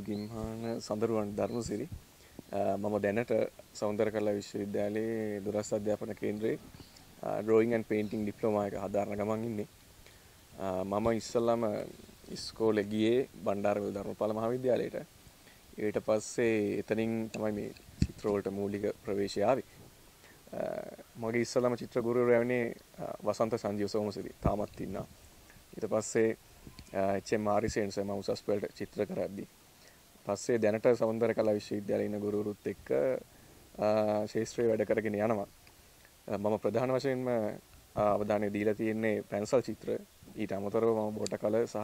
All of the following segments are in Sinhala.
Pubudu Gimhana Sandaruwan Dharmasiri. Mama දැනට සෞන්දර්ය කලා විශ්වවිද්‍යාලයේ දුරස් අධ්‍යාපන කේන්ද්‍රයේ drawing and painting diploma එක හදාරන ගමන් ඉන්නේ. මම ඉස්සෙල්ලාම ඉස්කෝලේ ගියේ බණ්ඩාරවල ධර්මපාල මහාවිද්‍යාලයට. ඊට පස්සේ එතනින් තමයි මේ චිත්‍ර වලට මූලික ප්‍රවේශය ආවේ. මගේ ඉස්සෙල්ලාම චිත්‍ර ගුරුවරයා වෙන්නේ වසන්ත සංජීව සෝමසිරි තාමත් ඉන්නවා. ඊට පස්සේ HM ආරිසෙන්ස මම උසස් පෙළට චිත්‍ර කරද්දී පස්සේ දැනට සෞන්දර්ය කලා විශ්වවිද්‍යාලයේ ඉන්න ගුරුවරුත් එක්ක ශාස්ත්‍රීය වැඩ කරගෙන යනවා. මම ප්‍රධාන වශයෙන්ම අවධානය දීලා තියෙන්නේ පැන්සල් චිත්‍ර. ඊට අමතරව මම බෝට කලර් සහ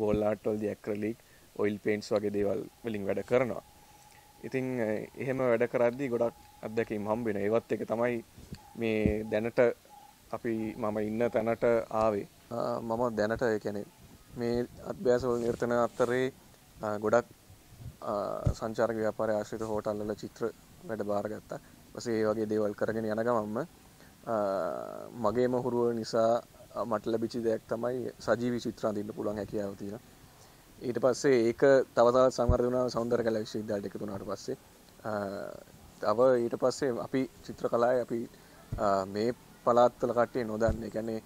වෝල් ආර්ට් වලදී ඇක්‍රිලික්, ඔයිල් පේන්ට්ස් වගේ දේවල් වලින් වැඩ කරනවා. ඉතින් එහෙම වැඩ කරද්දී ගොඩක් අත්දැකීම් හම්බ වෙනවා. ඒවත් එක තමයි මේ දැනට මම ඉන්න තැනට ආවේ. මම දැනට මේ අභ්‍යාස වල නිරතන අතරේ ගොඩක් සංචාරක ව්‍යාපාරය ආශ්‍රිත හෝටල් වල චිත්‍ර වැඩ බාරගත්තා. ඊපස්සේ ඒ වගේ දේවල් කරගෙන යන ගමන්ම මගේම හුරුව නිසා මට ලැබිච්ච දෙයක් තමයි සජීවී චිත්‍ර අඳින්න පුළුවන් හැකියාව තියෙනවා. ඊට පස්සේ ඒක තව තවත් සංවර්ධනය වුණා සෞන්දර්ය කලා විශ්වවිද්‍යාලයට එකතු වුණාට පස්සේ. තව ඊට පස්සේ අපි චිත්‍ර කලාවේ අපි මේ පළාත්වල කට්ටිය නොදන්නේ. ඒ කියන්නේ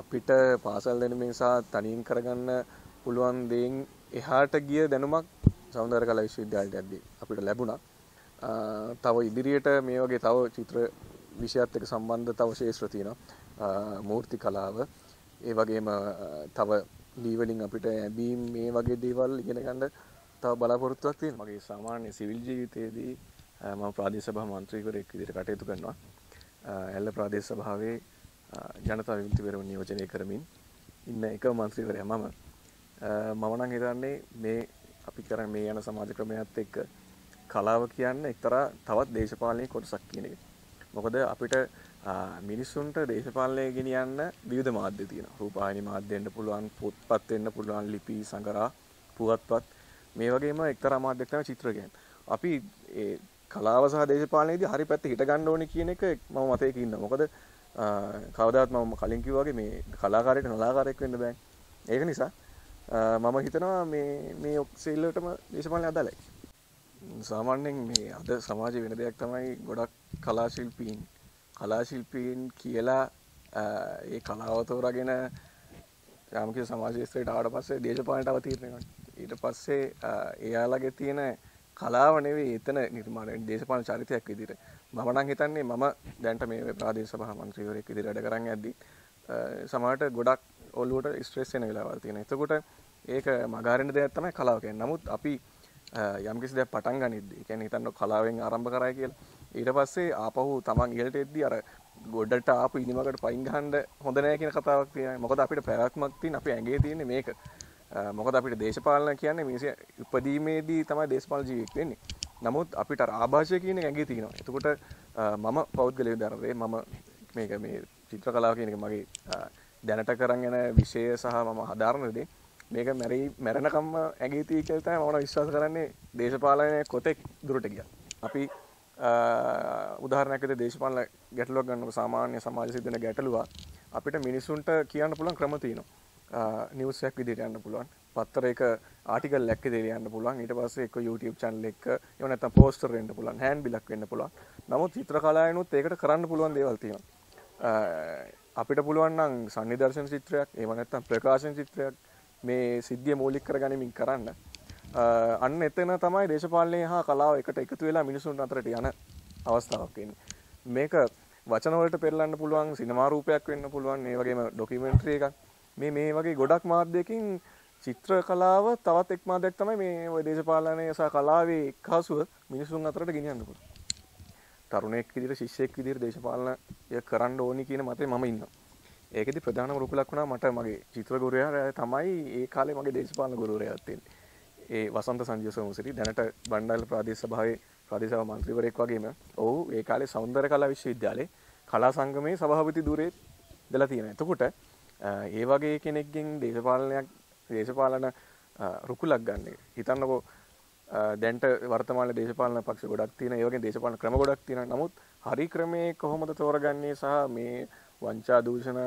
අපිට පාසල් දැනුමින් සහ තනියෙන් කරගන්න පුළුවන් දේෙන් එහාට ගිය දැනුමක් සෞන්දර්ය කලා විශ්වවිද්‍යාලයේදී අපිට ලැබුණා. තව ඉදිරියට මේ වගේ තව චිත්‍ර විෂයත් එක්ක සම්බන්ධ තව ශාස්ත්‍ර තියෙනවා. මූර්ති කලාව, ඒ වගේම තව ලී වලින් අපිට ඇඳීම් මේ වගේ දේවල් ඉගෙන ගන්න තව බලාපොරොත්තුවක් තියෙනවා. මගේ සාමාන්‍ය සිවිල් ජීවිතයේදී මම ප්‍රාදේශ සභා මන්ත්‍රීවරයෙක් විදිහට කටයුතු කරනවා. ඇල්ල ප්‍රාදේශ සභාවේ ජනතා විමුක්ති පෙරමුණ නියෝජනය කරමින් ඉන්න එකම මන්ත්‍රීවරයා මම. මම නම් හිතන්නේ මේ අපි කරන මේ යන සමාජ ක්‍රමයත් එක්ක කලාව කියන්නේ එක්තරා තවත් දේශපාලනයේ කොටසක් කියන එක. මොකද අපිට මිනිසුන්ට දේශපාලනය ගෙනියන්න විවිධ මාධ්‍ය තියෙනවා. රූපවාහිනී මාධ්‍යෙන්න පුළුවන්, පොත්පත් වෙන්න පුළුවන්, ලිපි, සංගරා, පුවත්පත් මේ වගේම එක්තරා මාධ්‍යයක් තමයි චිත්‍ර කියන්නේ. අපි ඒ කලාව සහ දේශපාලනයේදී හරි පැත්තට හිට ගන්න ඕනේ කියන එක මම මතයක ඉන්නවා. මොකද කවදාවත් මම කලින් කිව්වා වගේ මේ කලාකාරයෙක් නලාකාරයෙක් වෙන්න බෑ. ඒක නිසා මම හිතනවා මේ ඔක්සෙල්ලටම දේශපාලනය අදාළයි. සාමාන්‍යයෙන් මේ අද සමාජයේ වෙන දෙයක් තමයි ගොඩක් කලාශිල්පීන් කියලා ඒ කලාව තෝරාගෙන යම්කිසි සමාජ ශාස්ත්‍රයට ආවට පස්සේ දේශපාලනයට අවතීර්ණ වෙනවා. ඊට පස්සේ එයාලගේ තියෙන කලාව නෙවෙයි එතන නිර්මාණය වෙන්නේ දේශපාලන චරිතයක් විදිහට. මම නම් හිතන්නේ මම දැන්ට මේ ප්‍රාදේශ සභා මන්ත්‍රීවරයෙක් විදිහට වැඩ කරන් යද්දී සමහරට ගොඩක් ඔළුවට ස්ට්‍රෙස් වෙන වෙලාවල් තියෙනවා. එතකොට ඒක මගහරින්න දෙයක් තමයි කලාව කියන්නේ. නමුත් අපි යම්කිසි දෙයක් පටන් ගනිද්දී, ඒ කියන්නේ හිතන්න කලාවෙන් ආරම්භ කරායි කියලා. ඊට පස්සේ ආපහු Taman ඉහළට එද්දී අර ගොඩට ආපු ඉනිමකට පයින් ගහන්න හොඳ නැහැ කියන කතාවක් තියෙනවා. මොකද අපිට ප්‍රයත්නක් තියෙන, අපි ඇඟේ තියෙන්නේ මේක. මොකද අපිට දේශපාලන කියන්නේ මේ උපදීමේදී තමයි දේශපාලන ජීවිතයක් වෙන්නේ. නමුත් අපිට අර ආభాෂය කියන එක ඇඟේ තියෙනවා. එතකොට මම පෞද්ගලික දරවේ මම මේක මේ චිත්‍ර කලාව කියන එක මගේ දැනට කරන් යන විෂය සහ මම හදාරන දේ මේක මැරෙනකම්ම ඇගේ තියෙයි කියලා තමයි මම විශ්වාස කරන්නේ. දේශපාලනයේ කොතෙක් දුරට ගියත් අපි උදාහරණයක් විදිහට දේශපාලන ගැටලුවක් ගන්නකොට සාමාන්‍ය සමාජ සිද්ධ වෙන ගැටලුව අපිට මිනිසුන්ට කියන්න පුළුවන් ක්‍රම තියෙනවා. නිවුස් එකක් විදිහට යන්න පුළුවන්, පත්තරයක ආටිකල් එකක් විදිහට යන්න පුළුවන්, ඊට පස්සේ එක්ක YouTube channel එක, එහෙම නැත්නම් poster වෙන්න පුළුවන්, hand bill එකක් වෙන්න පුළුවන්. නමුත් චිත්‍ර කලාවෙනුත් ඒකට කරන්න පුළුවන් දේවල් තියෙනවා. අපිට පුළුවන් නම් සම්නිදර්ශන චිත්‍රයක්, එහෙම නැත්නම් ප්‍රකාශන චිත්‍රයක් මේ සිද්ධිය මූලික කරගැනීමෙන් කරන්න. අන්න එතන තමයි දේශපාලනය හා කලාව එකට එකතු වෙලා මිනිසුන් අතරට යන අවස්ථාවක් වෙන්නේ. මේක වචන වලට පෙරලන්න පුළුවන්, සිනමා රූපයක් වෙන්න පුළුවන්, ඒ වගේම ડોකියුමෙන්ටරි එකක්. මේ වගේ ගොඩක් මාධ්‍යකින් චිත්‍ර කලාව තවත් එක් මාධ්‍යයක් තමයි මේ ඔය දේශපාලනය සහ කලාවේ එකහසුව මිනිසුන් අතරට ගෙනියන්න පුළුවන්. තරුණයෙක් විදිහට, ශිෂ්‍යයෙක් විදිහට දේශපාලනය කරන්න ඕනි කියන මතේ මම ඉන්නවා. ඒකෙදි ප්‍රධානම රුකුලක් වුණා මට මගේ චිත්‍ර ගුරුවරයා තමයි ඒ කාලේ මගේ දේශපාලන ගුරුවරයාත් වෙන්නේ. ඒ වසන්ත සංජීව සෝමසිරි දැනට බණ්ඩාර ප්‍රාදේශ සභාවේ ප්‍රාදේශ සභා මන්ත්‍රීවරයෙක් වගේම ඔව් ඒ කාලේ සෞන්දර්ය කලා විශ්වවිද්‍යාලයේ කලා සංගමයේ සභාපති ධුරේ ඉඳලා තියෙනවා. එතකොට ඒ වගේ කෙනෙක්ගෙන් දේශපාලන රුකුලක් ගන්න එක හිතන්නකෝ. දැන්ට වර්තමාන දේශපාලන පක්ෂ ගොඩක් තියෙන, ඒ වගේ දේශපාලන ක්‍රම ගොඩක් තියෙනවා. නමුත් හරි ක්‍රමයේ කොහොමද තෝරගන්නේ සහ මේ වංචා, දූෂණ,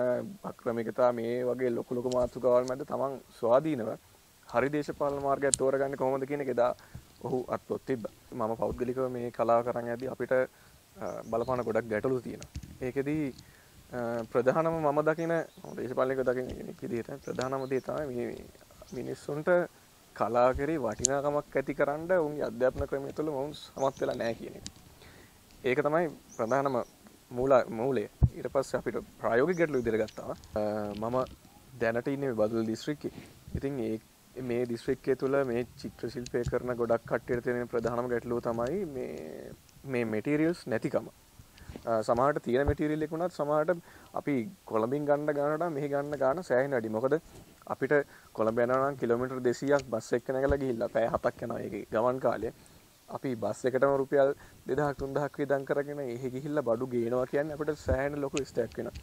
අක්‍රමිකතා මේ වගේ ලොකු මාතෘකාවල් මැද තමන් ස්වාධීනව හරි දේශපාලන මාර්ගයක් තෝරගන්නේ කොහොමද කියන එක එදා ඔහු අත්පොත් තිබ්බා. මම පෞද්ගලිකව මේ කලාව කරන් යද්දී අපිට බලපාන ගොඩක් ගැටලු තියෙනවා. ඒකෙදී ප්‍රධානම මම දකින දේශපාලනයක දකින කෙනෙක් විදිහට ප්‍රධානම දේ තමයි මේ මිනිස්සුන්ට කලාව කරේ වටිනාකමක් ඇතිකරන උන්ගේ අධ්‍යාපන ක්‍රමය තුළ මොවුන් සමත් වෙලා නැහැ කියන එක. ඒක තමයි ප්‍රධානම මූලය. ඊට පස්සේ අපිට ප්‍රායෝගික ගැටලු විදිහට ගත්තා. මම දැනට ඉන්නේ බදුල් දිස්ත්‍රික්කේ. ඉතින් මේ දිස්ත්‍රික්කය තුළ මේ චිත්‍ර ශිල්පය කරන ගොඩක් කට්ටියට තියෙන ප්‍රධානම ගැටලුව තමයි මේ මෙටීරියල්ස් නැතිකම. සමහරට තියෙන මෙටීරියල් එක උනත් සමහරට අපි කොළඹින් ගන්න ගානට මෙහි ගන්න ගාන සෑහෙන වැඩි. මොකද අපිට කොළඹ යනවා නම් කිලෝමීටර් 200ක් බස් එක නැගලා ගිහිල්ලා පැය 7ක් යනවා ඒකේ ගමන් කාලය. අපි බස් එකටම රුපියල් 2000-3000ක් වියදම් කරගෙන එහෙ ගිහිල්ලා බඩු ගේනවා කියන්නේ අපිට සෑහෙන ලොකු ස්ටැක් වෙනවා.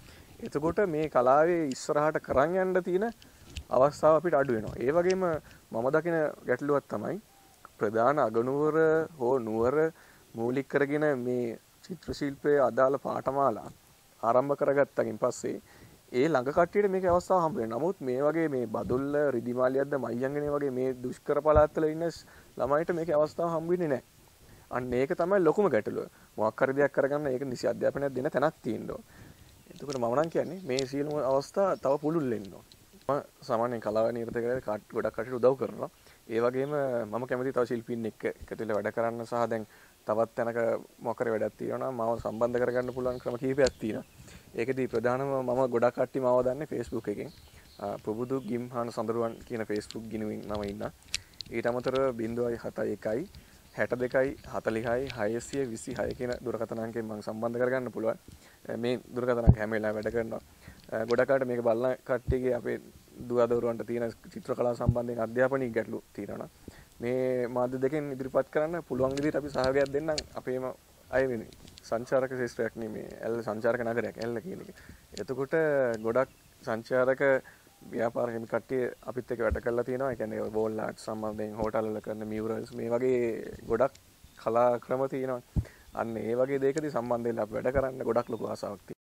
එතකොට මේ කලාවේ ඉස්සරහට කරන් යන්න තියෙන අවස්ථාව අපිට අඩු වෙනවා. ඒ වගේම මම දකින ගැටලුවක් තමයි ප්‍රධාන අගනුවර හෝ නුවර මූලික කරගෙන මේ චිත්‍ර ශිල්පයේ අදාළ පාඨමාලා ආරම්භ කරගත්තකින් පස්සේ ඒ ළඟ කට්ටියට මේකේ අවස්ථාව හම්බ වෙනවා. නමුත් මේ වගේ මේ බදුල්ල රිදිමාලියක්ද මයිංගනේ වගේ මේ දුෂ්කර පළාත්වල ඉන්න ළමයිට මේකේ අවස්ථාව හම්බ වෙන්නේ නැහැ. අන්න ඒක තමයි ලොකුම ගැටලුව. මොකක් හරි දෙයක් කරගන්න ඒක නිසි අධ්‍යාපනයක් දෙන තැනක් තියෙනවා. එතකොට මම නම් කියන්නේ මේ සියලුම අවස්ථා තව පුළුල් වෙන්න ඕන. මම සාමාන්‍යයෙන් කලාව නිර්දේශකයන්ට ගොඩක් කටට උදව් කරනවා. ඒ වගේම මම කැමති තව ශිල්පීන් එක්ක එකතු වෙලා වැඩ කරන්න සහ දැන් තවත් තැනක මොකක් හරි වැඩක් තියෙනවා නම් මම සම්බන්ධ කරගන්න පුළුවන් ක්‍රම කීපයක් තියෙනවා. ඒකදී ප්‍රධානම මම ගොඩක් කට්ටිය මාව දන්නේ Facebook එකෙන් පුබුදු ගිම්හාන සඳරුවන් කියන Facebook ගිණුවෙන් නම ඉන්න. ඊට අමතරව 071 62 40 626 කියන දුරකථන අංකයෙන් මම සම්බන්ධ කරගන්න පුළුවන්. මේ දුරකථන අංක හැම වෙලාවෙම වැඩ කරනවා. ගොඩක් අයට මේක බලන කට්ටියගේ අපේ දුවදරුවන්ට තියෙන චිත්‍ර කලාව සම්බන්ධයෙන් අධ්‍යාපනීය ගැටලු තියෙනවා. මේ මාධ්‍ය දෙකෙන් ඉදිරිපත් කරන්න පුළුවන් විදිහට අපි සහයෝගයක් දෙන්නම් අපේම අය වෙනුවෙන්. සංචාරක ශිෂ්ටයක් නෙමේ ඇල්ල සංචාරක නගරයක් ඇල්ල කියන එක. එතකොට ගොඩක් සංචාරක ව්‍යාපාර හිමි කට්ටිය අපිත් එක්ක වැඩ කරලා තියෙනවා. ඒ කියන්නේ වෝල් ආර්ට් සම්බන්ධයෙන් හෝටල් වල කරන මියුරල්ස් මේ වගේ ගොඩක් කලා ක්‍රම තියෙනවා. අන්න ඒ වගේ දෙයකදී සම්බන්ධ වෙලා අපි වැඩ කරන්න ගොඩක් ලොකු ආසාවක් තියෙනවා.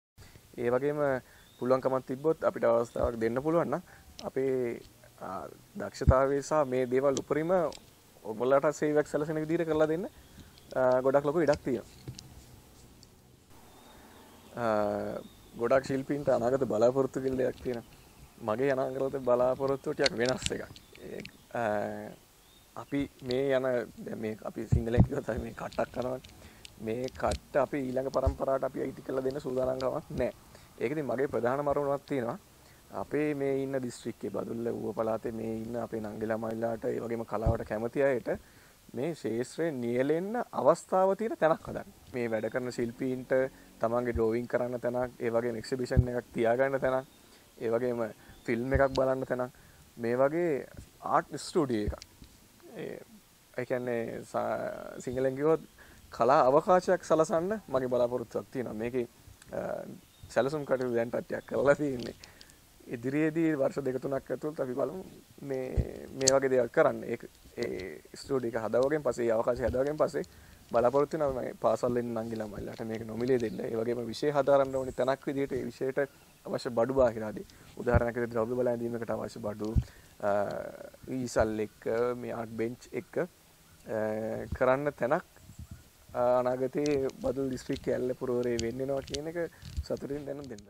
ඒ වගේම පුළුවන්කමක් තිබ්බොත් අපිට අවස්ථාවක් දෙන්න පුළුවන් නම් අපේ දක්ෂතාවය සහ මේ දේවල් උපරිම ඔබලාට සේවයක් සැලසෙන විදිහට කරලා දෙන්න ගොඩක් ලොකු ඉඩක් තියෙනවා. ගොඩක් ශිල්පීන්ට අනාගත බලාපොරොත්තු කියලා දෙයක් තියෙනවා. මගේ අනාගත බලාපොරොත්තු ටිකක් වෙනස් එකක්. අපි මේ යන මේ අපි සිංහලෙන් කියනවා තමයි මේ කට්ටක් කරනවා. මේ කට්ට අපි ඊළඟ පරම්පරාවට අපි අයිති කරලා දෙන්න සූදානම් කමක් නැහැ. ඒකදී මගේ ප්‍රධානම අරමුණක් තියෙනවා. අපේ මේ ඉන්න දිස්ත්‍රික්කයේ බදුල්ල ඌව පළාතේ මේ ඉන්න අපේ නංගි ළමයිලාට ඒ වගේම කලාවට කැමති අයට මේ ශේෂ්ත්‍රයේ නියැලෙන්න අවස්ථාව තියෙන තැනක් හදන්න. මේ වැඩ කරන ශිල්පීන්ට තමන්ගේ ඩ්‍රෝවින් කරන්න තැනක්, ඒ වගේම එක්සිබිෂන් එකක් තියාගන්න තැනක්, ඒ වගේම ෆිල්ම් එකක් බලන්න තැනක්, මේ වගේ ආර්ට් ස්ටුඩියෝ එකක්. ඒ කියන්නේ සිංහලෙන් කිව්වොත් කලා අවකාශයක් සලසන්න මගේ බලාපොරොත්තුවක් තියෙනවා. මේකේ සැලසුම් කටයුතු දැන් ටිකක් කරලා තියෙන්නේ. ඉදිරියේදී වර්ෂ 2-3ක් ඇතුළත අපි බලමු මේ වගේ දේවල් කරන්න. ඒ ස්ටුඩියෝ එක හදාවගෙන් පස්සේ, අවකාශය හදාවගෙන් පස්සේ බලාපොරොත්තු වෙනවා මේ පාසල් වෙන නංගි ළමයිලාට මේක නොමිලේ දෙන්න. ඒ වගේම විෂය හදාරන්න ඕනේ තැනක් විදිහට ඒ විෂයට අවශ්‍ය බඩු බාහිර ආදී. උදාහරණයක් විදිහට ද්‍රව්‍ය බලඇඳීමකට අවශ්‍ය බඩු ඊසල් එක්ක මේ ආට් බෙන්ච් එක්ක කරන්න තැනක් අනාගතයේ බදුල් දිස්ත්‍රික්කයේ ඇල්ල පුරවරේ වෙන්නනවා කියන එක සතුටින් දැනුම් දෙන්න.